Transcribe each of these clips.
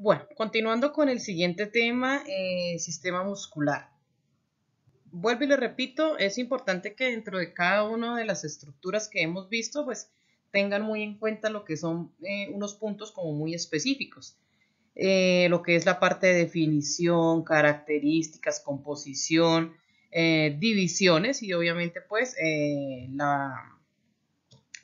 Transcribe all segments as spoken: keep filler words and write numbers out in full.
Bueno, continuando con el siguiente tema, eh, sistema muscular. Vuelvo y le repito, es importante que dentro de cada una de las estructuras que hemos visto, pues tengan muy en cuenta lo que son eh, unos puntos como muy específicos. Eh, lo que es la parte de definición, características, composición, eh, divisiones y obviamente pues eh, la,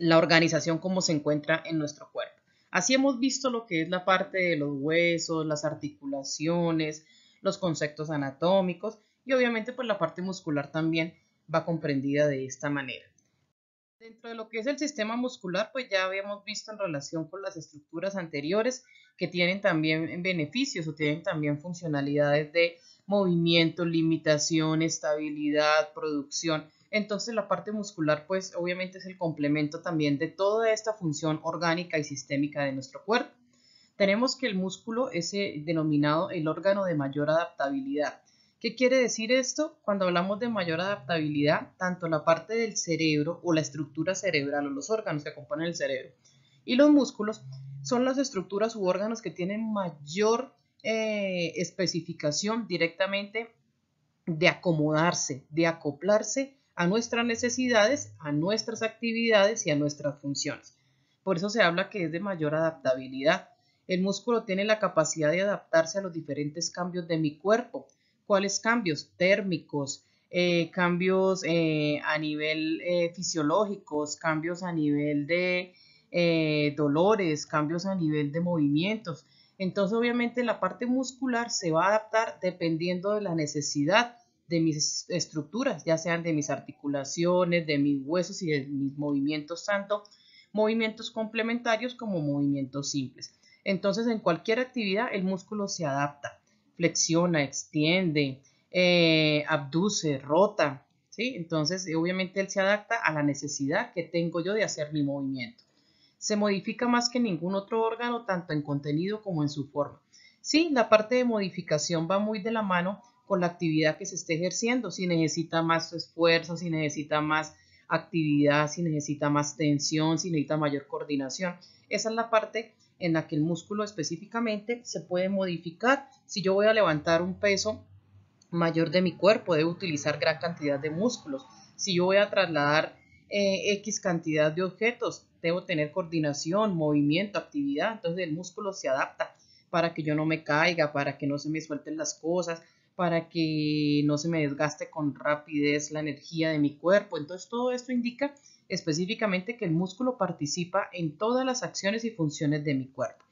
la organización como se encuentra en nuestro cuerpo. Así hemos visto lo que es la parte de los huesos, las articulaciones, los conceptos anatómicos y obviamente pues la parte muscular también va comprendida de esta manera. Dentro de lo que es el sistema muscular, pues ya habíamos visto en relación con las estructuras anteriores que tienen también beneficios o tienen también funcionalidades de movimiento, limitación, estabilidad, producción. Entonces la parte muscular pues obviamente es el complemento también de toda esta función orgánica y sistémica de nuestro cuerpo. Tenemos que el músculo es el denominado el órgano de mayor adaptabilidad. ¿Qué quiere decir esto? Cuando hablamos de mayor adaptabilidad, tanto la parte del cerebro o la estructura cerebral o los órganos que componen el cerebro y los músculos son las estructuras u órganos que tienen mayor eh, especificación directamente de acomodarse, de acoplarse a nuestras necesidades, a nuestras actividades y a nuestras funciones. Por eso se habla que es de mayor adaptabilidad. El músculo tiene la capacidad de adaptarse a los diferentes cambios de mi cuerpo. ¿Cuáles cambios? Térmicos, eh, cambios eh, a nivel eh, fisiológicos, cambios a nivel de eh, dolores, cambios a nivel de movimientos. Entonces, obviamente, la parte muscular se va a adaptar dependiendo de la necesidad de mis estructuras, ya sean de mis articulaciones, de mis huesos y de mis movimientos, tanto movimientos complementarios como movimientos simples. Entonces, en cualquier actividad, el músculo se adapta. Flexiona, extiende, eh, abduce, rota, ¿sí? Entonces, obviamente, él se adapta a la necesidad que tengo yo de hacer mi movimiento. Se modifica más que ningún otro órgano, tanto en contenido como en su forma. Sí, la parte de modificación va muy de la mano con la actividad que se esté ejerciendo, si necesita más esfuerzo, si necesita más actividad, si necesita más tensión, si necesita mayor coordinación. Esa es la parte en la que el músculo específicamente se puede modificar. Si yo voy a levantar un peso mayor de mi cuerpo, debo utilizar gran cantidad de músculos. Si yo voy a trasladar eh, X cantidad de objetos, debo tener coordinación, movimiento, actividad. Entonces el músculo se adapta para que yo no me caiga, para que no se me suelten las cosas, para que no se me desgaste con rapidez la energía de mi cuerpo. Entonces todo esto indica específicamente que el músculo participa en todas las acciones y funciones de mi cuerpo.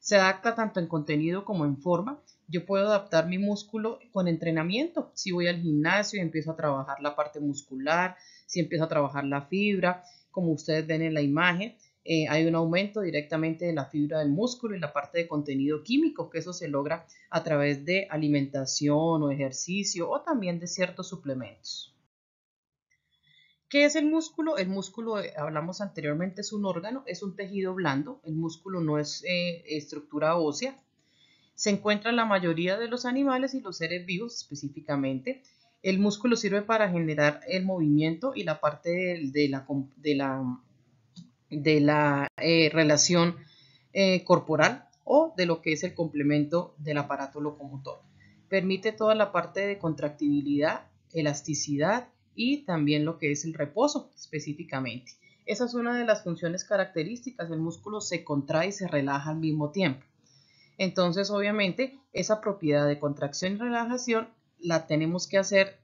Se adapta tanto en contenido como en forma. Yo puedo adaptar mi músculo con entrenamiento. Si voy al gimnasio y empiezo a trabajar la parte muscular, si empiezo a trabajar la fibra, como ustedes ven en la imagen, eh, hay un aumento directamente de la fibra del músculo y la parte de contenido químico, que eso se logra a través de alimentación o ejercicio o también de ciertos suplementos. ¿Qué es el músculo? El músculo, hablamos anteriormente, es un órgano, es un tejido blando. El músculo no es eh, estructura ósea. Se encuentra en la mayoría de los animales y los seres vivos específicamente. El músculo sirve para generar el movimiento y la parte de, de la, de la, de la eh, relación eh, corporal o de lo que es el complemento del aparato locomotor. Permite toda la parte de contractibilidad, elasticidad y también lo que es el reposo específicamente. Esa es una de las funciones características. El músculo se contrae y se relaja al mismo tiempo. Entonces, obviamente, esa propiedad de contracción y relajación la tenemos que hacer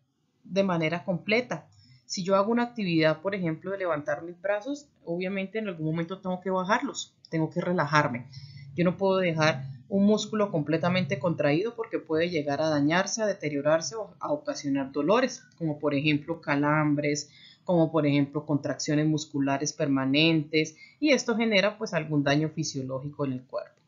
de manera completa. Si yo hago una actividad, por ejemplo, de levantar mis brazos, obviamente en algún momento tengo que bajarlos, tengo que relajarme. Yo no puedo dejar un músculo completamente contraído porque puede llegar a dañarse, a deteriorarse o a ocasionar dolores, como por ejemplo calambres, como por ejemplo contracciones musculares permanentes, y esto genera pues algún daño fisiológico en el cuerpo.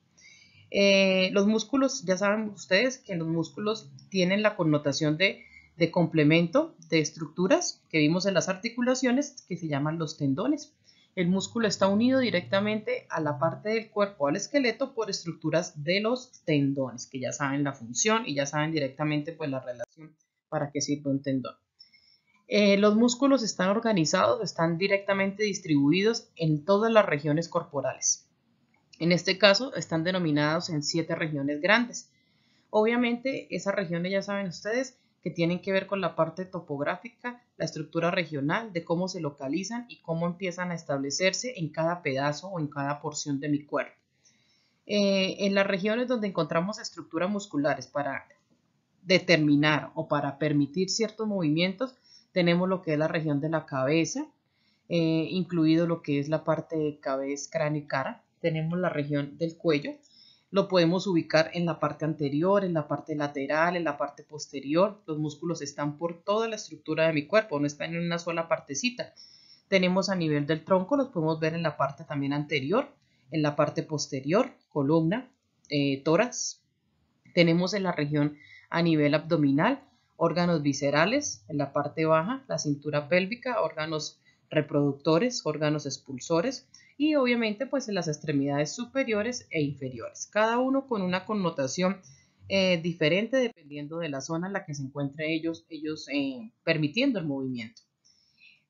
Eh, los músculos, ya saben ustedes que los músculos tienen la connotación de, de complemento de estructuras que vimos en las articulaciones que se llaman los tendones. El músculo está unido directamente a la parte del cuerpo, al esqueleto, por estructuras de los tendones, que ya saben la función y ya saben directamente pues, la relación para qué sirve un tendón. Eh, los músculos están organizados, están directamente distribuidos en todas las regiones corporales. En este caso están denominados en siete regiones grandes. Obviamente esas regiones ya saben ustedes que tienen que ver con la parte topográfica, la estructura regional, de cómo se localizan y cómo empiezan a establecerse en cada pedazo o en cada porción de mi cuerpo. Eh, en las regiones donde encontramos estructuras musculares para determinar o para permitir ciertos movimientos, tenemos lo que es la región de la cabeza, eh, incluido lo que es la parte de cabeza, cráneo y cara. Tenemos la región del cuello, lo podemos ubicar en la parte anterior, en la parte lateral, en la parte posterior. Los músculos están por toda la estructura de mi cuerpo, no están en una sola partecita. Tenemos a nivel del tronco, los podemos ver en la parte también anterior, en la parte posterior, columna, eh, tórax. Tenemos en la región a nivel abdominal, órganos viscerales, en la parte baja, la cintura pélvica, órganos reproductores, órganos expulsores. Y obviamente pues en las extremidades superiores e inferiores, cada uno con una connotación eh, diferente dependiendo de la zona en la que se encuentren ellos, ellos eh, permitiendo el movimiento.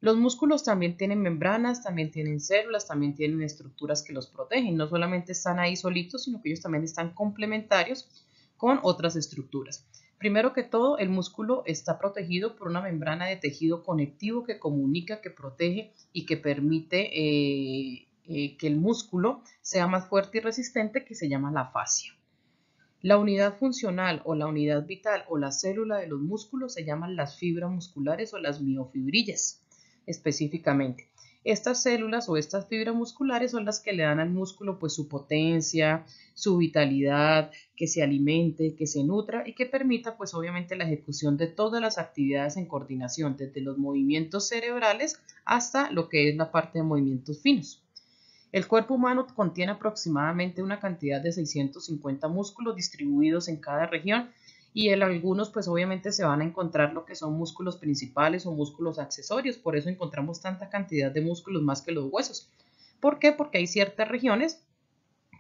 Los músculos también tienen membranas, también tienen células, también tienen estructuras que los protegen, no solamente están ahí solitos, sino que ellos también están complementarios con otras estructuras. Primero que todo, el músculo está protegido por una membrana de tejido conectivo que comunica, que protege y que permite eh, Eh, que el músculo sea más fuerte y resistente, que se llama la fascia. La unidad funcional o la unidad vital o la célula de los músculos se llaman las fibras musculares o las miofibrillas específicamente. Estas células o estas fibras musculares son las que le dan al músculo pues su potencia, su vitalidad, que se alimente, que se nutra y que permita pues obviamente la ejecución de todas las actividades en coordinación, desde los movimientos cerebrales hasta lo que es la parte de movimientos finos. El cuerpo humano contiene aproximadamente una cantidad de seiscientos cincuenta músculos distribuidos en cada región y en algunos pues obviamente se van a encontrar lo que son músculos principales o músculos accesorios, por eso encontramos tanta cantidad de músculos más que los huesos. ¿Por qué? Porque hay ciertas regiones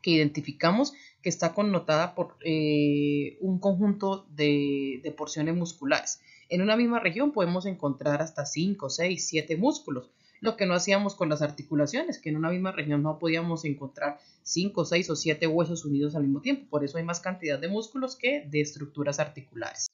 que identificamos que está connotada por eh, un conjunto de, de porciones musculares. En una misma región podemos encontrar hasta cinco, seis, siete músculos. Lo que no hacíamos con las articulaciones, que en una misma región no podíamos encontrar cinco, seis o siete huesos unidos al mismo tiempo. Por eso hay más cantidad de músculos que de estructuras articulares.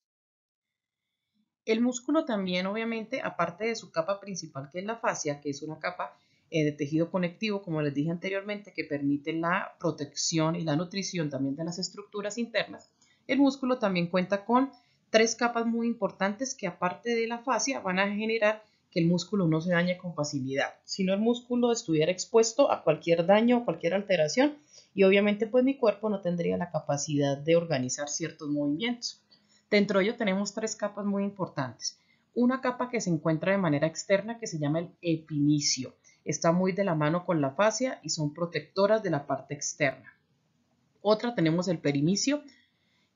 El músculo también, obviamente, aparte de su capa principal, que es la fascia, que es una capa eh, de tejido conectivo, como les dije anteriormente, que permite la protección y la nutrición también de las estructuras internas, el músculo también cuenta con tres capas muy importantes que, aparte de la fascia, van a generar que el músculo no se dañe con facilidad, sino el músculo estuviera expuesto a cualquier daño o cualquier alteración y obviamente pues mi cuerpo no tendría la capacidad de organizar ciertos movimientos. Dentro de ello tenemos tres capas muy importantes. Una capa que se encuentra de manera externa que se llama el epinicio. Está muy de la mano con la fascia y son protectoras de la parte externa. Otra tenemos el perinicio,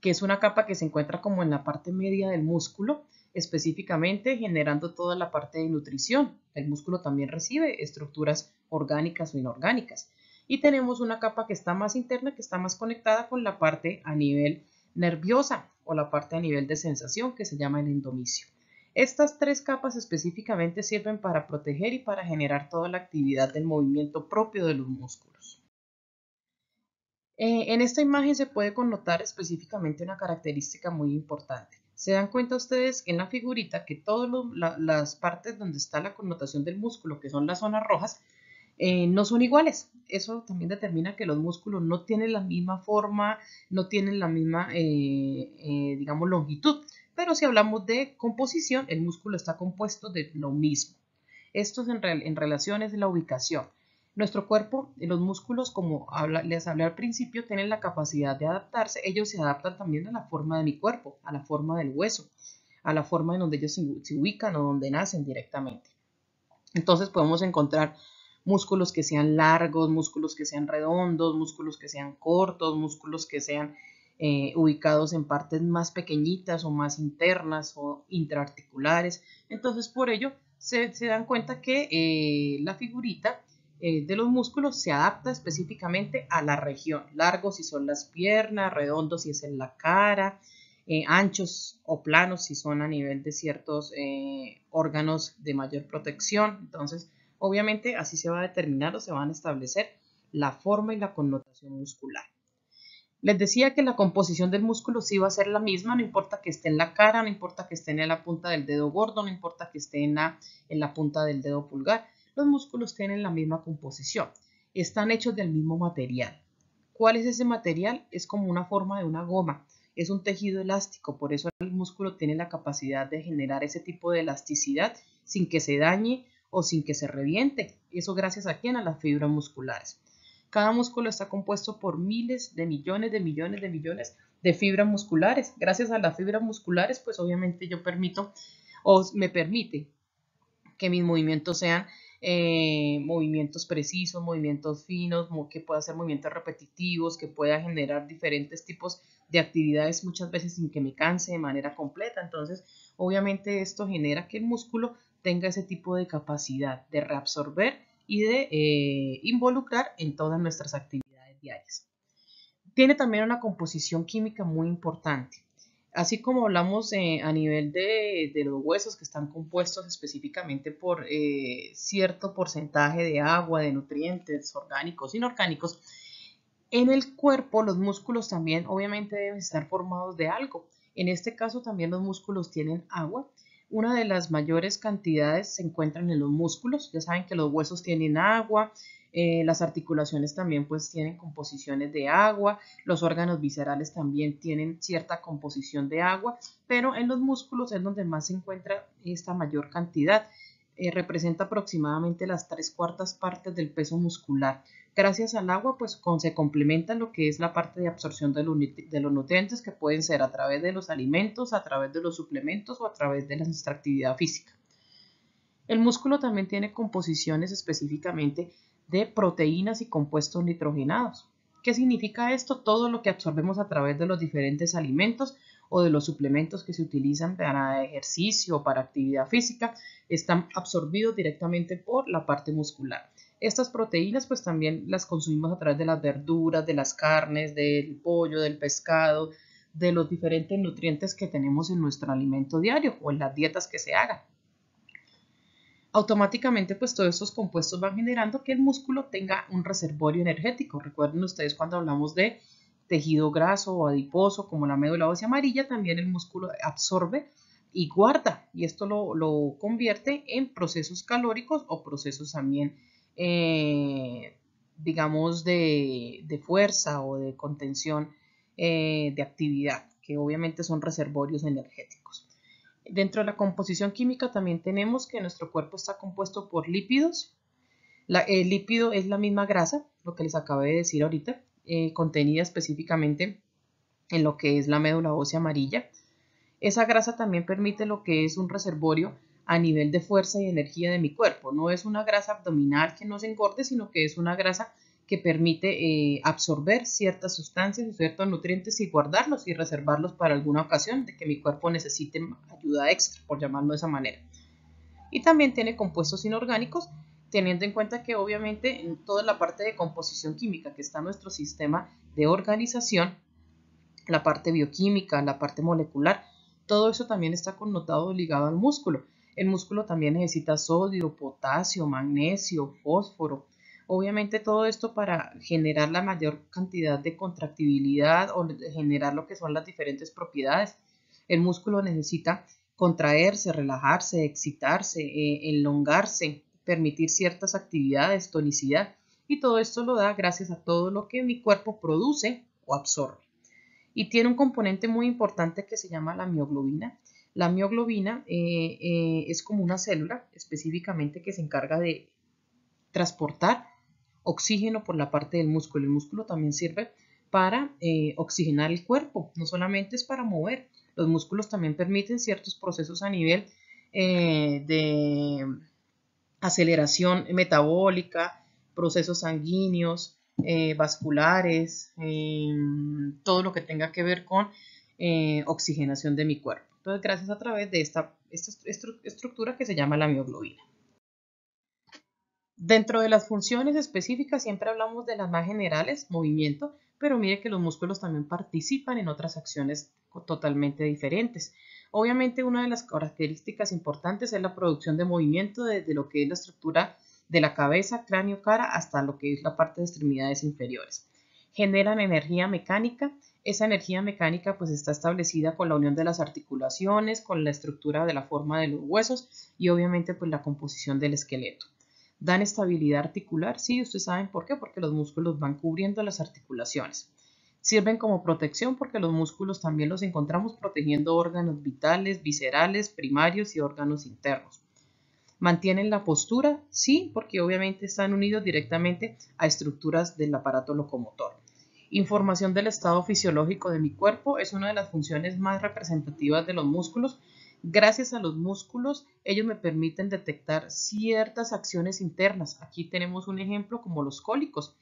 que es una capa que se encuentra como en la parte media del músculo, específicamente generando toda la parte de nutrición. El músculo también recibe estructuras orgánicas o inorgánicas. Y tenemos una capa que está más interna, que está más conectada con la parte a nivel nerviosa o la parte a nivel de sensación que se llama el endomicio. Estas tres capas específicamente sirven para proteger y para generar toda la actividad del movimiento propio de los músculos. Eh, en esta imagen se puede connotar específicamente una característica muy importante. Se dan cuenta ustedes en la figurita que todas la, las partes donde está la connotación del músculo, que son las zonas rojas, eh, no son iguales. Eso también determina que los músculos no tienen la misma forma, no tienen la misma, eh, eh, digamos, longitud. Pero si hablamos de composición, el músculo está compuesto de lo mismo. Esto es en, re, en relación es la ubicación. Nuestro cuerpo, los músculos, como habla, les hablé al principio, tienen la capacidad de adaptarse. Ellos se adaptan también a la forma de mi cuerpo, a la forma del hueso, a la forma en donde ellos se ubican o donde nacen directamente. Entonces podemos encontrar músculos que sean largos, músculos que sean redondos, músculos que sean cortos, músculos que sean eh, ubicados en partes más pequeñitas o más internas o intraarticulares. Entonces por ello se, se dan cuenta que eh, la figurita de los músculos se adapta específicamente a la región. Largos si son las piernas, redondos si es en la cara, eh, anchos o planos si son a nivel de ciertos eh, órganos de mayor protección. Entonces, obviamente así se va a determinar o se van a establecer la forma y la connotación muscular. Les decía que la composición del músculo sí va a ser la misma, no importa que esté en la cara, no importa que esté en la punta del dedo gordo, no importa que esté en la, en la punta del dedo pulgar. Los músculos tienen la misma composición, están hechos del mismo material. ¿Cuál es ese material? Es como una forma de una goma, es un tejido elástico, por eso el músculo tiene la capacidad de generar ese tipo de elasticidad sin que se dañe o sin que se reviente. Eso gracias a quién, a las fibras musculares. Cada músculo está compuesto por miles de millones de millones de millones de fibras musculares. Gracias a las fibras musculares, pues obviamente yo permito o me permite que mis movimientos sean eh, movimientos precisos, movimientos finos, que pueda hacer movimientos repetitivos, que pueda generar diferentes tipos de actividades muchas veces sin que me canse de manera completa. Entonces, obviamente esto genera que el músculo tenga ese tipo de capacidad de reabsorber y de eh, involucrar en todas nuestras actividades diarias. Tiene también una composición química muy importante. Así como hablamos eh, a nivel de, de los huesos, que están compuestos específicamente por eh, cierto porcentaje de agua, de nutrientes orgánicos, inorgánicos, en el cuerpo los músculos también obviamente deben estar formados de algo. En este caso también los músculos tienen agua. Una de las mayores cantidades se encuentran en los músculos. Ya saben que los huesos tienen agua, eh, las articulaciones también pues tienen composiciones de agua, los órganos viscerales también tienen cierta composición de agua, pero en los músculos es donde más se encuentra esta mayor cantidad. Eh, representa aproximadamente las tres cuartas partes del peso muscular. Gracias al agua pues con, se complementa lo que es la parte de absorción de los, de los nutrientes, que pueden ser a través de los alimentos, a través de los suplementos o a través de nuestra actividad física. El músculo también tiene composiciones específicamente de proteínas y compuestos nitrogenados. ¿Qué significa esto? Todo lo que absorbemos a través de los diferentes alimentos o de los suplementos que se utilizan para ejercicio o para actividad física están absorbidos directamente por la parte muscular. Estas proteínas pues también las consumimos a través de las verduras, de las carnes, del pollo, del pescado, de los diferentes nutrientes que tenemos en nuestro alimento diario o en las dietas que se hagan. Automáticamente pues todos estos compuestos van generando que el músculo tenga un reservorio energético. Recuerden ustedes cuando hablamos de tejido graso o adiposo como la médula ósea amarilla, también el músculo absorbe y guarda, y esto lo, lo convierte en procesos calóricos o procesos también eh, digamos de, de fuerza o de contención eh, de actividad, que obviamente son reservorios energéticos. Dentro de la composición química también tenemos que nuestro cuerpo está compuesto por lípidos. La, el lípido es la misma grasa, lo que les acabé de decir ahorita, Eh, contenida específicamente en lo que es la médula ósea amarilla. Esa grasa también permite lo que es un reservorio a nivel de fuerza y energía de mi cuerpo. No es una grasa abdominal que nos engorde, sino que es una grasa que permite eh, absorber ciertas sustancias o ciertos nutrientes y guardarlos y reservarlos para alguna ocasión de que mi cuerpo necesite ayuda extra, por llamarlo de esa manera. Y también tiene compuestos inorgánicos, teniendo en cuenta que obviamente en toda la parte de composición química que está nuestro sistema de organización, la parte bioquímica, la parte molecular, todo eso también está connotado ligado al músculo. El músculo también necesita sodio, potasio, magnesio, fósforo. Obviamente todo esto para generar la mayor cantidad de contractibilidad o generar lo que son las diferentes propiedades. El músculo necesita contraerse, relajarse, excitarse, eh, elongarse, permitir ciertas actividades, tonicidad, y todo esto lo da gracias a todo lo que mi cuerpo produce o absorbe. Y tiene un componente muy importante que se llama la mioglobina. La mioglobina eh, eh, es como una célula específicamente que se encarga de transportar oxígeno por la parte del músculo. El músculo también sirve para eh, oxigenar el cuerpo, no solamente es para mover. Los músculos también permiten ciertos procesos a nivel eh, de aceleración metabólica, procesos sanguíneos, eh, vasculares, eh, todo lo que tenga que ver con eh, oxigenación de mi cuerpo. Entonces, gracias a través de esta, esta estru estructura que se llama la mioglobina. Dentro de las funciones específicas siempre hablamos de las más generales, movimiento, pero mire que los músculos también participan en otras acciones totalmente diferentes. Obviamente una de las características importantes es la producción de movimiento desde lo que es la estructura de la cabeza, cráneo, cara, hasta lo que es la parte de extremidades inferiores. Generan energía mecánica. Esa energía mecánica pues está establecida con la unión de las articulaciones, con la estructura de la forma de los huesos y obviamente pues la composición del esqueleto. Dan estabilidad articular, sí, ustedes saben por qué, porque los músculos van cubriendo las articulaciones. Sirven como protección porque los músculos también los encontramos protegiendo órganos vitales, viscerales, primarios y órganos internos. Mantienen la postura, sí, porque obviamente están unidos directamente a estructuras del aparato locomotor. Información del estado fisiológico de mi cuerpo es una de las funciones más representativas de los músculos. Gracias a los músculos, ellos me permiten detectar ciertas acciones internas. Aquí tenemos un ejemplo como los cólicos.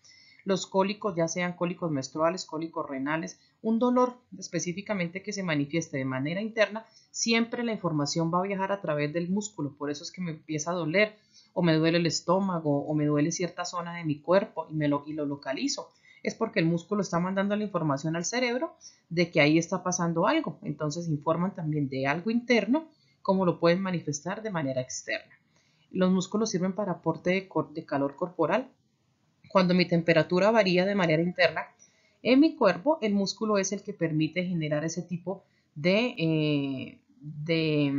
Los cólicos, ya sean cólicos menstruales, cólicos renales, un dolor específicamente que se manifieste de manera interna, siempre la información va a viajar a través del músculo, por eso es que me empieza a doler, o me duele el estómago, o me duele cierta zona de mi cuerpo y, me lo, y lo localizo. Es porque el músculo está mandando la información al cerebro de que ahí está pasando algo, entonces informan también de algo interno, como lo pueden manifestar de manera externa. Los músculos sirven para aporte de, cor de calor corporal. Cuando mi temperatura varía de manera interna en mi cuerpo, el músculo es el que permite generar ese tipo de, eh, de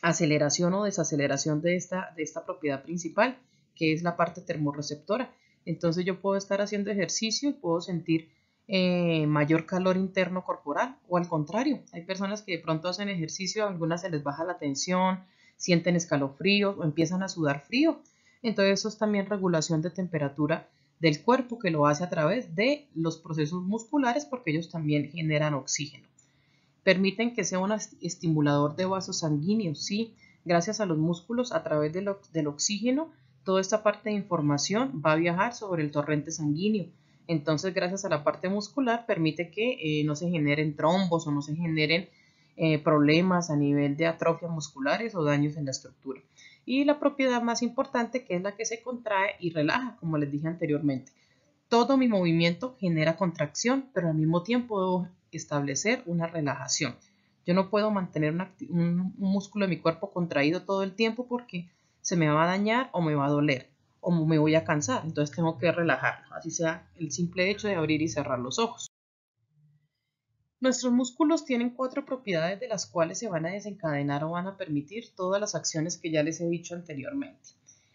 aceleración o desaceleración de esta, de esta propiedad principal, que es la parte termorreceptora. Entonces yo puedo estar haciendo ejercicio y puedo sentir eh, mayor calor interno corporal, o al contrario, hay personas que de pronto hacen ejercicio, a algunas se les baja la tensión, sienten escalofríos o empiezan a sudar frío. Entonces eso es también regulación de temperatura del cuerpo que lo hace a través de los procesos musculares porque ellos también generan oxígeno. Permiten que sea un estimulador de vasos sanguíneos, ¿sí? Gracias a los músculos a través del, del oxígeno, toda esta parte de información va a viajar sobre el torrente sanguíneo. Entonces gracias a la parte muscular permite que eh, no se generen trombos o no se generen eh, problemas a nivel de atrofia musculares o daños en la estructura. Y la propiedad más importante, que es la que se contrae y relaja, como les dije anteriormente. Todo mi movimiento genera contracción, pero al mismo tiempo debo establecer una relajación. Yo no puedo mantener un, un músculo de mi cuerpo contraído todo el tiempo porque se me va a dañar o me va a doler o me voy a cansar. Entonces tengo que relajarlo, así sea el simple hecho de abrir y cerrar los ojos. Nuestros músculos tienen cuatro propiedades de las cuales se van a desencadenar o van a permitir todas las acciones que ya les he dicho anteriormente.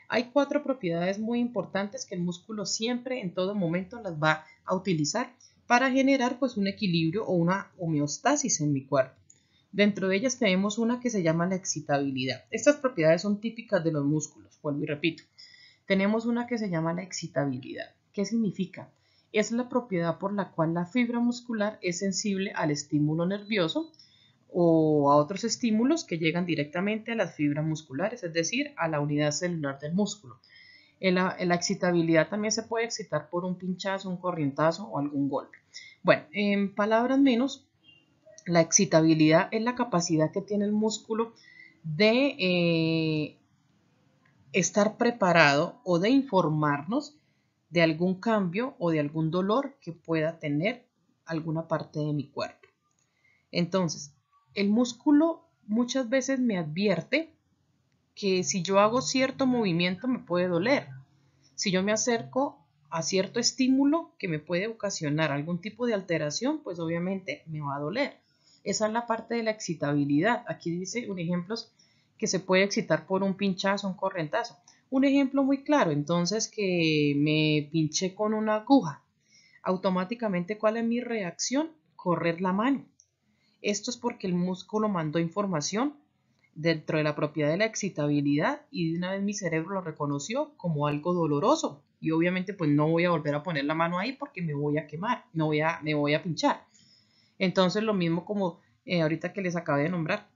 Hay cuatro propiedades muy importantes que el músculo siempre, en todo momento, las va a utilizar para generar pues, un equilibrio o una homeostasis en mi cuerpo. Dentro de ellas tenemos una que se llama la excitabilidad. Estas propiedades son típicas de los músculos, vuelvo y repito. Tenemos una que se llama la excitabilidad. ¿Qué significa? Es la propiedad por la cual la fibra muscular es sensible al estímulo nervioso o a otros estímulos que llegan directamente a las fibras musculares, es decir, a la unidad celular del músculo. En la, en la excitabilidad también se puede excitar por un pinchazo, un corrientazo o algún golpe. Bueno, en palabras menos, la excitabilidad es la capacidad que tiene el músculo de eh, estar preparado o de informarnos de algún cambio o de algún dolor que pueda tener alguna parte de mi cuerpo. Entonces, el músculo muchas veces me advierte que si yo hago cierto movimiento me puede doler. Si yo me acerco a cierto estímulo que me puede ocasionar algún tipo de alteración, pues obviamente me va a doler. Esa es la parte de la excitabilidad. Aquí dice un ejemplo que se puede excitar por un pinchazo, un correntazo. Un ejemplo muy claro, entonces que me pinché con una aguja, automáticamente ¿cuál es mi reacción? Correr la mano. Esto es porque el músculo mandó información dentro de la propiedad de la excitabilidad y de una vez mi cerebro lo reconoció como algo doloroso y obviamente pues no voy a volver a poner la mano ahí porque me voy a quemar, no voy a, me voy a pinchar. Entonces lo mismo como eh, ahorita que les acabé de nombrar.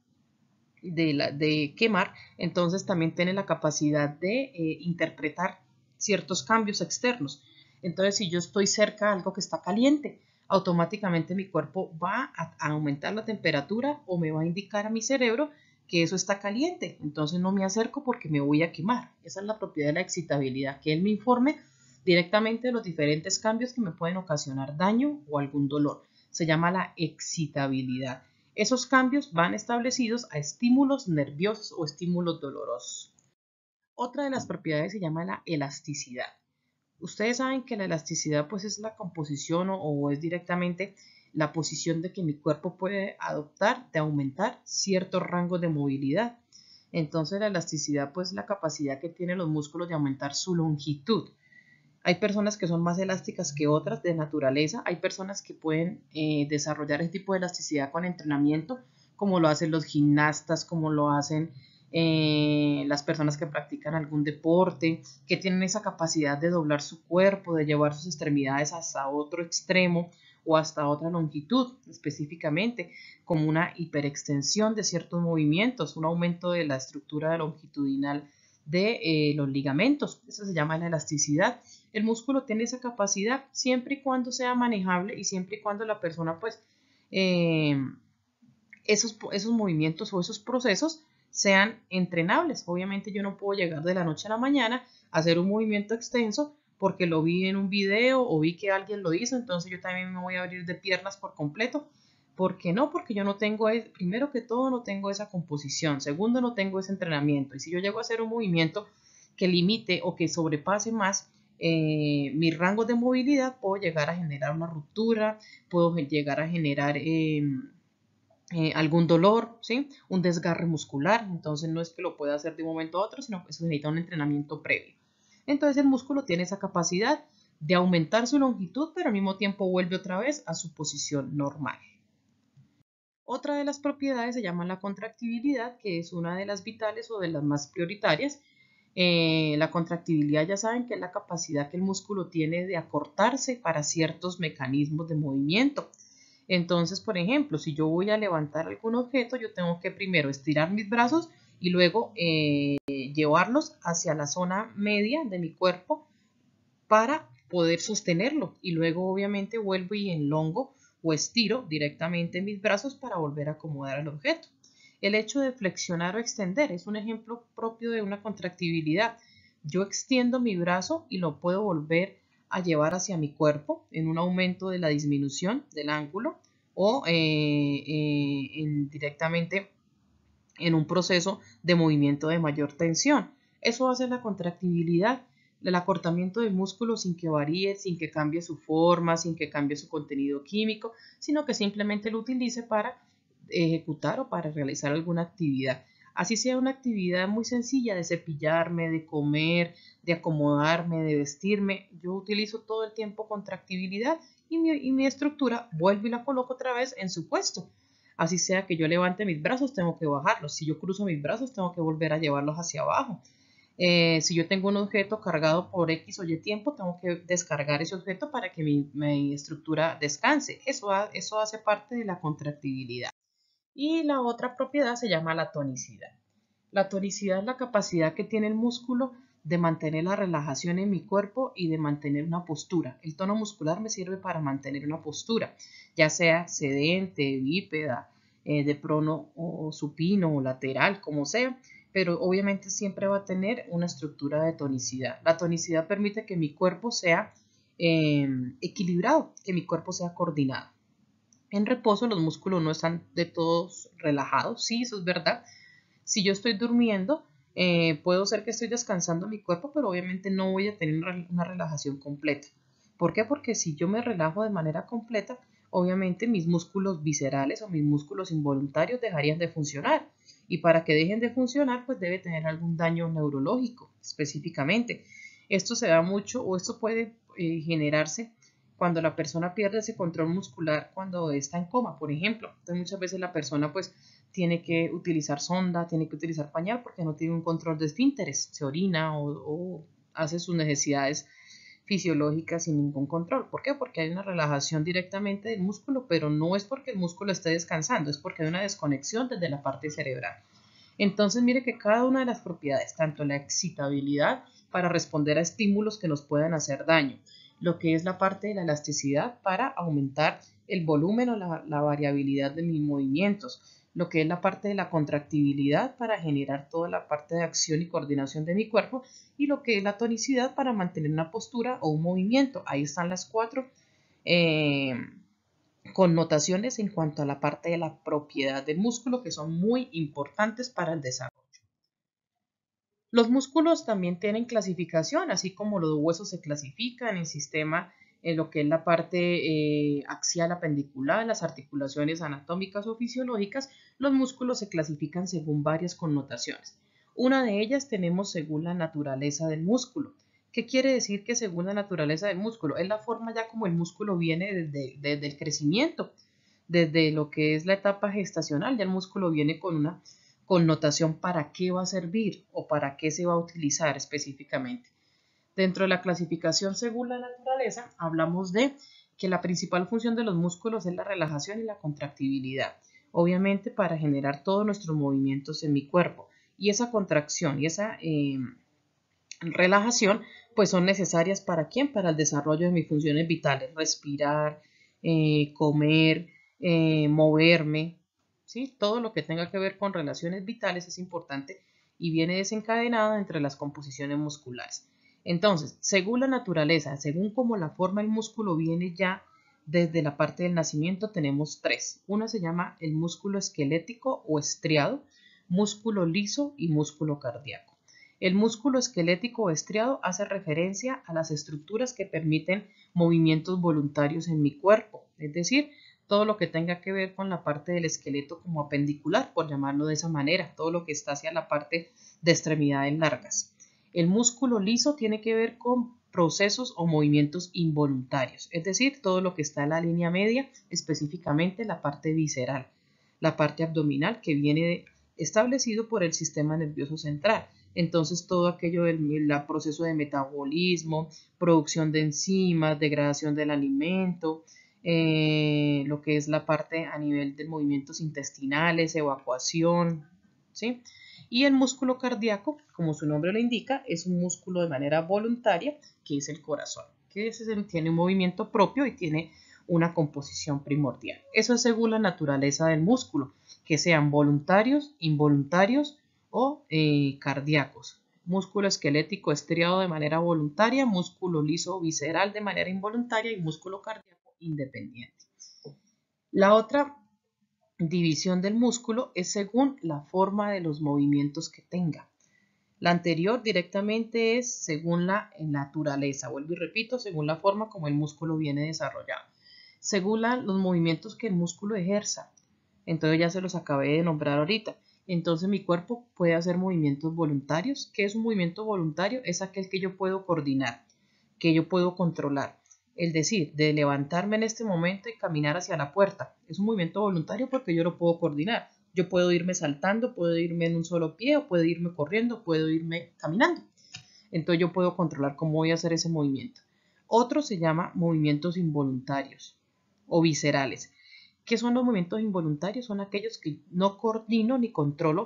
De, la, de quemar, entonces también tiene la capacidad de eh, interpretar ciertos cambios externos. Entonces si yo estoy cerca de algo que está caliente, automáticamente mi cuerpo va a, a aumentar la temperatura o me va a indicar a mi cerebro que eso está caliente, entonces no me acerco porque me voy a quemar. Esa es la propiedad de la excitabilidad, que él me informe directamente de los diferentes cambios que me pueden ocasionar daño o algún dolor. Se llama la excitabilidad. Esos cambios van establecidos a estímulos nerviosos o estímulos dolorosos. Otra de las propiedades se llama la elasticidad. Ustedes saben que la elasticidad pues es la composición o, o es directamente la posición de que mi cuerpo puede adoptar de aumentar ciertos rangos de movilidad. Entonces la elasticidad pues es la capacidad que tienen los músculos de aumentar su longitud. Hay personas que son más elásticas que otras de naturaleza, hay personas que pueden eh, desarrollar este tipo de elasticidad con entrenamiento, como lo hacen los gimnastas, como lo hacen eh, las personas que practican algún deporte, que tienen esa capacidad de doblar su cuerpo, de llevar sus extremidades hasta otro extremo o hasta otra longitud específicamente, como una hiperextensión de ciertos movimientos, un aumento de la estructura longitudinal de eh, los ligamentos. Eso se llama la elasticidad. El músculo tiene esa capacidad siempre y cuando sea manejable y siempre y cuando la persona pues eh, esos, esos movimientos o esos procesos sean entrenables. Obviamente yo no puedo llegar de la noche a la mañana a hacer un movimiento extenso porque lo vi en un video o vi que alguien lo hizo, entonces yo también me voy a abrir de piernas por completo. ¿Por qué no? Porque yo no tengo, primero que todo, no tengo esa composición. Segundo, no tengo ese entrenamiento. Y si yo llego a hacer un movimiento que limite o que sobrepase más eh, mis rangos de movilidad, puedo llegar a generar una ruptura, puedo llegar a generar eh, eh, algún dolor, ¿sí? Un desgarre muscular. Entonces no es que lo pueda hacer de un momento a otro, sino que se necesita un entrenamiento previo. Entonces el músculo tiene esa capacidad de aumentar su longitud, pero al mismo tiempo vuelve otra vez a su posición normal. Otra de las propiedades se llama la contractibilidad, que es una de las vitales o de las más prioritarias. Eh, la contractibilidad ya saben que es la capacidad que el músculo tiene de acortarse para ciertos mecanismos de movimiento. Entonces, por ejemplo, si yo voy a levantar algún objeto, yo tengo que primero estirar mis brazos y luego eh, llevarlos hacia la zona media de mi cuerpo para poder sostenerlo. Y luego obviamente vuelvo y enlongo o estiro directamente mis brazos para volver a acomodar el objeto. El hecho de flexionar o extender es un ejemplo propio de una contractibilidad. Yo extiendo mi brazo y lo puedo volver a llevar hacia mi cuerpo en un aumento de la disminución del ángulo o eh, eh, en directamente en un proceso de movimiento de mayor tensión. Eso hace la contractibilidad. El acortamiento del músculo sin que varíe, sin que cambie su forma, sin que cambie su contenido químico, sino que simplemente lo utilice para ejecutar o para realizar alguna actividad. Así sea una actividad muy sencilla de cepillarme, de comer, de acomodarme, de vestirme. Yo utilizo todo el tiempo contractibilidad y mi, y mi estructura vuelvo y la coloco otra vez en su puesto. Así sea que yo levante mis brazos, tengo que bajarlos. Si yo cruzo mis brazos, tengo que volver a llevarlos hacia abajo. Eh, si yo tengo un objeto cargado por X o Y tiempo, tengo que descargar ese objeto para que mi, mi estructura descanse. Eso, ha, eso hace parte de la contractibilidad. Y la otra propiedad se llama la tonicidad. La tonicidad es la capacidad que tiene el músculo de mantener la relajación en mi cuerpo y de mantener una postura. El tono muscular me sirve para mantener una postura, ya sea sedente, bípeda, eh, de prono o supino o lateral, como sea. Pero obviamente siempre va a tener una estructura de tonicidad. La tonicidad permite que mi cuerpo sea eh, equilibrado, que mi cuerpo sea coordinado. En reposo los músculos no están de todos relajados, sí, eso es verdad. Si yo estoy durmiendo, eh, puedo ser que estoy descansando mi cuerpo, pero obviamente no voy a tener una relajación completa. ¿Por qué? Porque si yo me relajo de manera completa, obviamente mis músculos viscerales o mis músculos involuntarios dejarían de funcionar. Y para que dejen de funcionar, pues debe tener algún daño neurológico específicamente. Esto se da mucho o esto puede eh, generarse cuando la persona pierde ese control muscular cuando está en coma, por ejemplo. Entonces muchas veces la persona pues tiene que utilizar sonda, tiene que utilizar pañal porque no tiene un control de esfínteres. Se orina o, o hace sus necesidades fisiológicas sin ningún control. ¿Por qué? Porque hay una relajación directamente del músculo, pero no es porque el músculo esté descansando, es porque hay una desconexión desde la parte cerebral. Entonces, mire que cada una de las propiedades, tanto la excitabilidad para responder a estímulos que nos puedan hacer daño, lo que es la parte de la elasticidad para aumentar el volumen o la, la variabilidad de mis movimientos, lo que es la parte de la contractibilidad para generar toda la parte de acción y coordinación de mi cuerpo y lo que es la tonicidad para mantener una postura o un movimiento. Ahí están las cuatro eh, connotaciones en cuanto a la parte de la propiedad del músculo que son muy importantes para el desarrollo. Los músculos también tienen clasificación, así como los huesos se clasifican en el sistema, en lo que es la parte eh, axial apendicular, las articulaciones anatómicas o fisiológicas, los músculos se clasifican según varias connotaciones. Una de ellas tenemos según la naturaleza del músculo. ¿Qué quiere decir que según la naturaleza del músculo? Es la forma ya como el músculo viene desde, desde el crecimiento, desde lo que es la etapa gestacional, ya el músculo viene con una connotación para qué va a servir o para qué se va a utilizar específicamente. Dentro de la clasificación según la naturaleza, hablamos de que la principal función de los músculos es la relajación y la contractibilidad, obviamente para generar todos nuestros movimientos en mi cuerpo. Y esa contracción y esa eh, relajación pues son necesarias ¿para quién? Para el desarrollo de mis funciones vitales, respirar, eh, comer, eh, moverme. ¿Sí? Todo lo que tenga que ver con relaciones vitales es importante y viene desencadenado entre las composiciones musculares. Entonces, según la naturaleza, según como la forma del músculo viene ya desde la parte del nacimiento, tenemos tres. Una se llama el músculo esquelético o estriado, músculo liso y músculo cardíaco. El músculo esquelético o estriado hace referencia a las estructuras que permiten movimientos voluntarios en mi cuerpo, es decir, todo lo que tenga que ver con la parte del esqueleto como apendicular, por llamarlo de esa manera, todo lo que está hacia la parte de extremidades largas. El músculo liso tiene que ver con procesos o movimientos involuntarios, es decir, todo lo que está en la línea media, específicamente la parte visceral, la parte abdominal que viene establecido por el sistema nervioso central. Entonces todo aquello del proceso de metabolismo, producción de enzimas, degradación del alimento, Eh, lo que es la parte a nivel de movimientos intestinales, evacuación, ¿sí? Y el músculo cardíaco, como su nombre lo indica, es un músculo de manera voluntaria, que es el corazón, que es, tiene un movimiento propio y tiene una composición primordial. Eso es según la naturaleza del músculo, que sean voluntarios, involuntarios o eh, cardíacos. Músculo esquelético estriado de manera voluntaria, músculo liso visceral de manera involuntaria y músculo cardíaco independiente. La otra división del músculo es según la forma de los movimientos que tenga. La anterior directamente es según la naturaleza, vuelvo y repito, según la forma como el músculo viene desarrollado, según la, los movimientos que el músculo ejerza. Entonces ya se los acabé de nombrar ahorita. Entonces mi cuerpo puede hacer movimientos voluntarios. ¿Qué es un movimiento voluntario? Es aquel que yo puedo coordinar, que yo puedo controlar. Es decir, de levantarme en este momento y caminar hacia la puerta. Es un movimiento voluntario porque yo lo puedo coordinar. Yo puedo irme saltando, puedo irme en un solo pie, o puedo irme corriendo, puedo irme caminando. Entonces yo puedo controlar cómo voy a hacer ese movimiento. Otro se llama movimientos involuntarios o viscerales. ¿Qué son los movimientos involuntarios? Son aquellos que no coordino ni controlo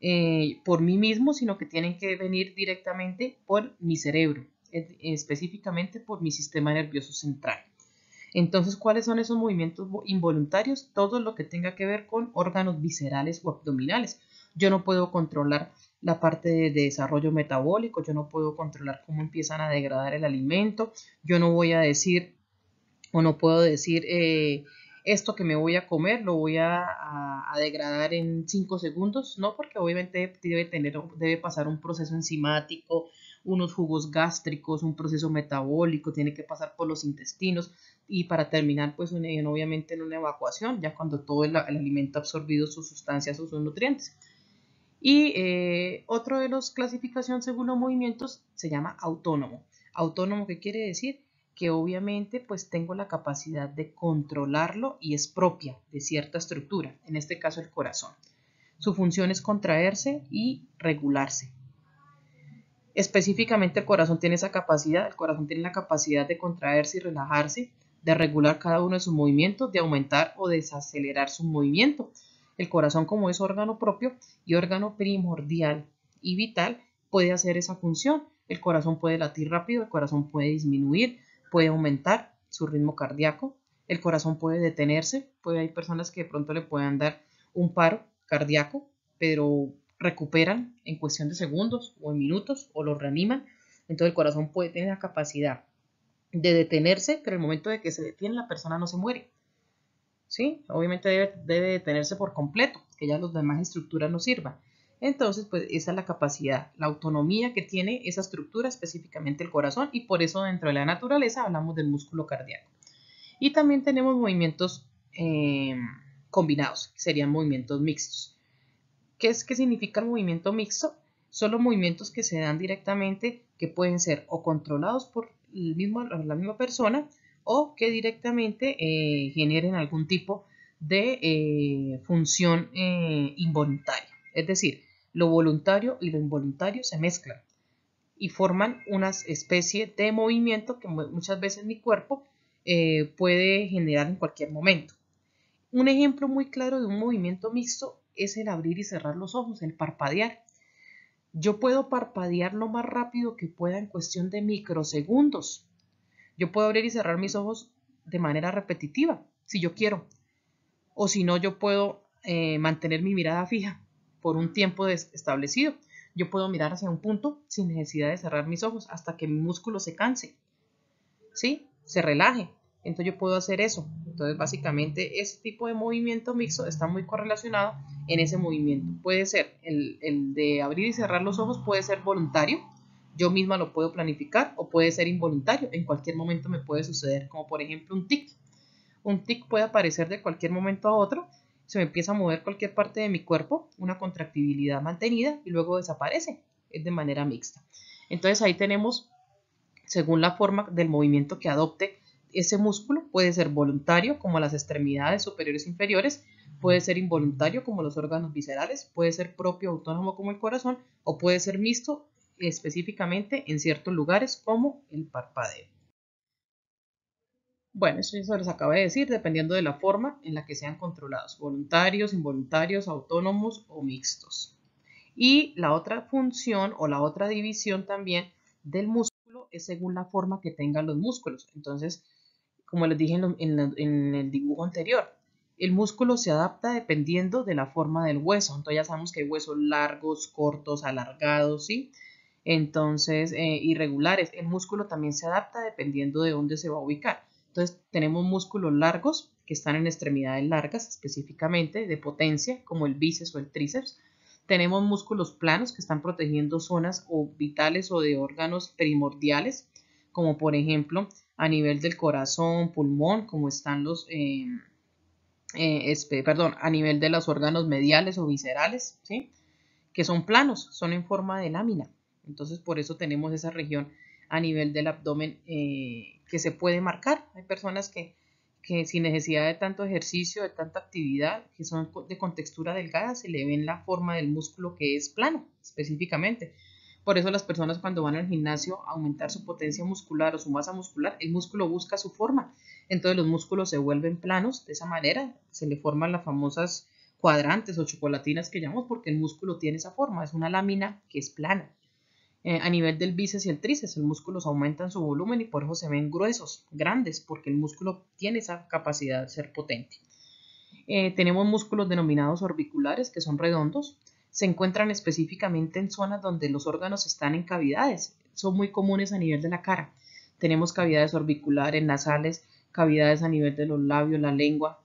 eh, por mí mismo, sino que tienen que venir directamente por mi cerebro, específicamente por mi sistema nervioso central. Entonces, ¿cuáles son esos movimientos involuntarios? Todo lo que tenga que ver con órganos viscerales o abdominales. Yo no puedo controlar la parte de desarrollo metabólico, yo no puedo controlar cómo empiezan a degradar el alimento, yo no voy a decir o no puedo decir eh, esto que me voy a comer lo voy a, a, a degradar en cinco segundos, no, porque obviamente debe, tener, debe pasar un proceso enzimático, unos jugos gástricos, un proceso metabólico, tiene que pasar por los intestinos y para terminar pues un, obviamente en una evacuación, ya cuando todo el, el alimento ha absorbido sus sustancias o sus nutrientes. Y eh, otro de los clasificación según los movimientos se llama autónomo. Autónomo, ¿qué quiere decir? Que obviamente pues tengo la capacidad de controlarlo y es propia de cierta estructura, en este caso el corazón. Su función es contraerse y regularse. Específicamente el corazón tiene esa capacidad, el corazón tiene la capacidad de contraerse y relajarse, de regular cada uno de sus movimientos, de aumentar o desacelerar su movimiento. El corazón, como es órgano propio y órgano primordial y vital, puede hacer esa función. El corazón puede latir rápido, el corazón puede disminuir, puede aumentar su ritmo cardíaco, el corazón puede detenerse, puede hay personas que de pronto le puedan dar un paro cardíaco, pero recuperan en cuestión de segundos o en minutos o los reaniman. Entonces el corazón puede tener la capacidad de detenerse, pero en el momento de que se detiene la persona no se muere, ¿sí? Obviamente debe, debe detenerse por completo, que ya las demás estructuras no sirvan. Entonces, pues esa es la capacidad, la autonomía que tiene esa estructura, específicamente el corazón, y por eso dentro de la naturaleza hablamos del músculo cardíaco. Y también tenemos movimientos eh, combinados, que serían movimientos mixtos. ¿Qué es, qué significa el movimiento mixto? Son los movimientos que se dan directamente, que pueden ser o controlados por el mismo, la misma persona, o que directamente eh, generen algún tipo de eh, función eh, involuntaria. Es decir, lo voluntario y lo involuntario se mezclan y forman una especie de movimiento que muchas veces mi cuerpo eh, puede generar en cualquier momento. Un ejemplo muy claro de un movimiento mixto es el abrir y cerrar los ojos, el parpadear. Yo puedo parpadear lo más rápido que pueda en cuestión de microsegundos. Yo puedo abrir y cerrar mis ojos de manera repetitiva, si yo quiero. O si no, yo puedo eh, mantener mi mirada fija por un tiempo establecido. Yo puedo mirar hacia un punto sin necesidad de cerrar mis ojos hasta que mi músculo se canse, ¿sí? Se relaje. Entonces yo puedo hacer eso. Entonces básicamente ese tipo de movimiento mixto está muy correlacionado en ese movimiento. Puede ser el, el de abrir y cerrar los ojos, puede ser voluntario. Yo misma lo puedo planificar, o puede ser involuntario. En cualquier momento me puede suceder, como por ejemplo un tic. Un tic puede aparecer de cualquier momento a otro, se me empieza a mover cualquier parte de mi cuerpo, una contractibilidad mantenida y luego desaparece, es de manera mixta. Entonces ahí tenemos, según la forma del movimiento que adopte ese músculo, puede ser voluntario como las extremidades superiores e inferiores, puede ser involuntario como los órganos viscerales, puede ser propio autónomo como el corazón, o puede ser mixto específicamente en ciertos lugares como el parpadeo. Bueno, eso ya se los acabo de decir, dependiendo de la forma en la que sean controlados, voluntarios, involuntarios, autónomos o mixtos. Y la otra función o la otra división también del músculo es según la forma que tengan los músculos. Entonces, como les dije en, lo, en, la, en el dibujo anterior, el músculo se adapta dependiendo de la forma del hueso. Entonces ya sabemos que hay huesos largos, cortos, alargados, ¿sí? Entonces, eh, irregulares. El músculo también se adapta dependiendo de dónde se va a ubicar. Entonces tenemos músculos largos que están en extremidades largas, específicamente de potencia, como el bíceps o el tríceps. Tenemos músculos planos que están protegiendo zonas o vitales o de órganos primordiales, como por ejemplo a nivel del corazón, pulmón, como están los, eh, eh, este, perdón, a nivel de los órganos mediales o viscerales, ¿sí? Que son planos, son en forma de lámina. Entonces por eso tenemos esa región a nivel del abdomen eh, que se puede marcar. Hay personas que, que sin necesidad de tanto ejercicio, de tanta actividad, que son de contextura delgada, se le ven la forma del músculo que es plano específicamente. Por eso las personas cuando van al gimnasio a aumentar su potencia muscular o su masa muscular, el músculo busca su forma. Entonces los músculos se vuelven planos de esa manera, se le forman las famosas cuadrantes o chocolatinas que llamamos, porque el músculo tiene esa forma, es una lámina que es plana. Eh, a nivel del bíceps y el tríceps, los músculos aumentan su volumen y por eso se ven gruesos, grandes, porque el músculo tiene esa capacidad de ser potente. Eh, tenemos músculos denominados orbiculares, que son redondos. Se encuentran específicamente en zonas donde los órganos están en cavidades. Son muy comunes a nivel de la cara. Tenemos cavidades orbiculares, nasales, cavidades a nivel de los labios, la lengua,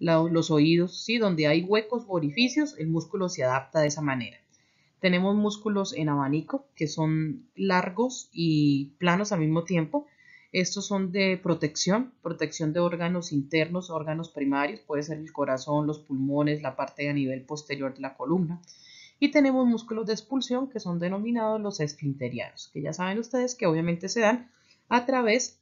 la, los oídos, ¿sí? Donde hay huecos o orificios, el músculo se adapta de esa manera. Tenemos músculos en abanico que son largos y planos al mismo tiempo. Estos son de protección, protección de órganos internos, órganos primarios, puede ser el corazón, los pulmones, la parte a nivel posterior de la columna. Y tenemos músculos de expulsión que son denominados los esfinterianos, que ya saben ustedes que obviamente se dan a través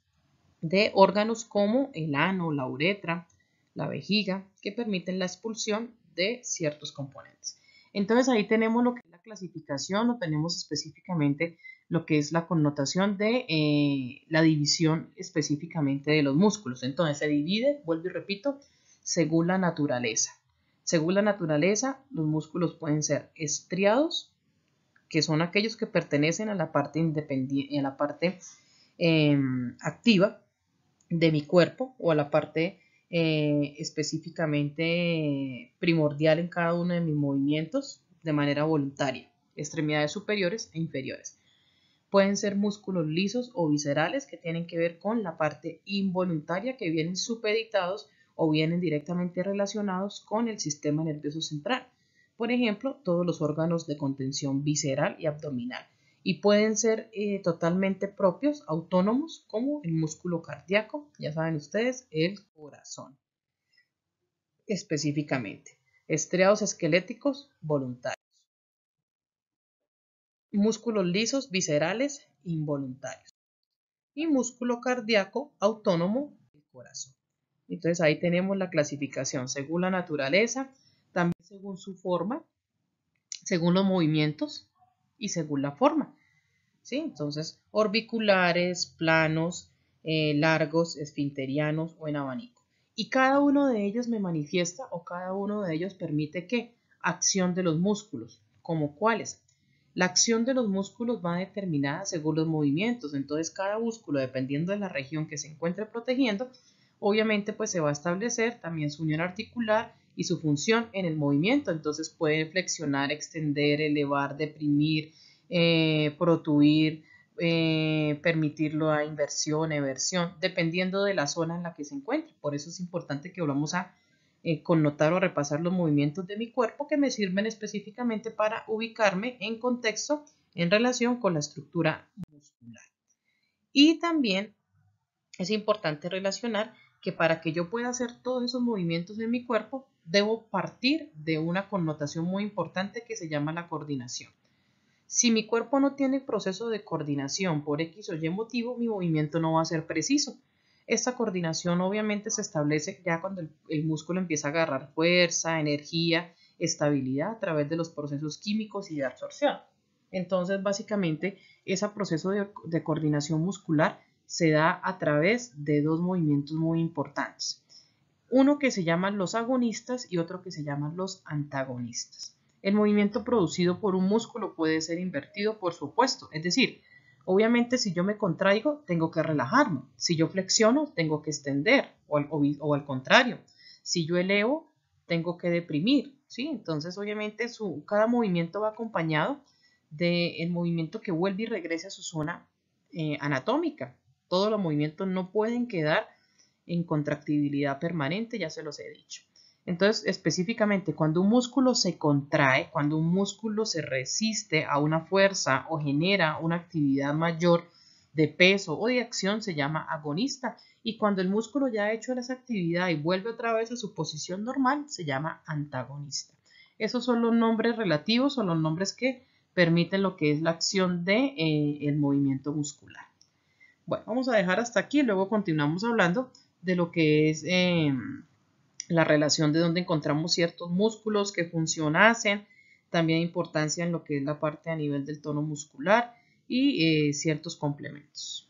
de órganos como el ano, la uretra, la vejiga, que permiten la expulsión de ciertos componentes. Entonces ahí tenemos lo que es la clasificación, o tenemos específicamente lo que es la connotación de eh, la división específicamente de los músculos. Entonces se divide, vuelvo y repito, según la naturaleza. Según la naturaleza, los músculos pueden ser estriados, que son aquellos que pertenecen a la parte independiente, a la parte eh, activa de mi cuerpo, o a la parte Eh, específicamente primordial en cada uno de mis movimientos de manera voluntaria. Extremidades superiores e inferiores pueden ser músculos lisos o viscerales, que tienen que ver con la parte involuntaria, que vienen supeditados o vienen directamente relacionados con el sistema nervioso central. por ejemplo, todos los órganos de contención visceral y abdominal, y pueden ser eh, totalmente propios, autónomos, como el músculo cardíaco, ya saben ustedes, el corazón. Específicamente, estriados esqueléticos voluntarios. Músculos lisos viscerales involuntarios. Y músculo cardíaco autónomo, el corazón. Entonces ahí tenemos la clasificación según la naturaleza, también según su forma, según los movimientos y según la forma. ¿Sí? Entonces, orbiculares, planos, eh, largos, esfinterianos o en abanico. Y cada uno de ellos me manifiesta o cada uno de ellos permite ¿qué? Acción de los músculos. ¿Como cuáles? La acción de los músculos va determinada según los movimientos. Entonces, cada músculo, dependiendo de la región que se encuentre protegiendo, obviamente pues se va a establecer también su unión articular y su función en el movimiento. Entonces puede flexionar, extender, elevar, deprimir, eh, protuir, eh, permitirlo a inversión, eversión, dependiendo de la zona en la que se encuentre. Por eso es importante que volvamos a eh, connotar o repasar los movimientos de mi cuerpo que me sirven específicamente para ubicarme en contexto en relación con la estructura muscular. Y también es importante relacionar que para que yo pueda hacer todos esos movimientos en mi cuerpo, debo partir de una connotación muy importante que se llama la coordinación. Si mi cuerpo no tiene proceso de coordinación por X o Y motivo, mi movimiento no va a ser preciso. Esta coordinación obviamente se establece ya cuando el, el músculo empieza a agarrar fuerza, energía, estabilidad a través de los procesos químicos y de absorción. Entonces, básicamente, ese proceso de, de coordinación muscular se da a través de dos movimientos muy importantes. Uno que se llaman los agonistas y otro que se llaman los antagonistas. El movimiento producido por un músculo puede ser invertido por su opuesto. Es decir, obviamente si yo me contraigo, tengo que relajarme. Si yo flexiono, tengo que extender o al, o, o al contrario. Si yo elevo, tengo que deprimir. ¿Sí? Entonces, obviamente, su, cada movimiento va acompañado del movimiento que vuelve y regresa a su zona eh, anatómica. Todos los movimientos no pueden quedar en contractibilidad permanente, ya se los he dicho. Entonces, específicamente, cuando un músculo se contrae, cuando un músculo se resiste a una fuerza o genera una actividad mayor de peso o de acción, se llama agonista. Y cuando el músculo ya ha hecho esa actividad y vuelve otra vez a su posición normal, se llama antagonista. Esos son los nombres relativos o los nombres que permiten lo que es la acción de, eh, el movimiento muscular. Bueno, vamos a dejar hasta aquí, luego continuamos hablando de lo que es eh, la relación de donde encontramos ciertos músculos, qué función hacen, también importancia en lo que es la parte a nivel del tono muscular y eh, ciertos complementos.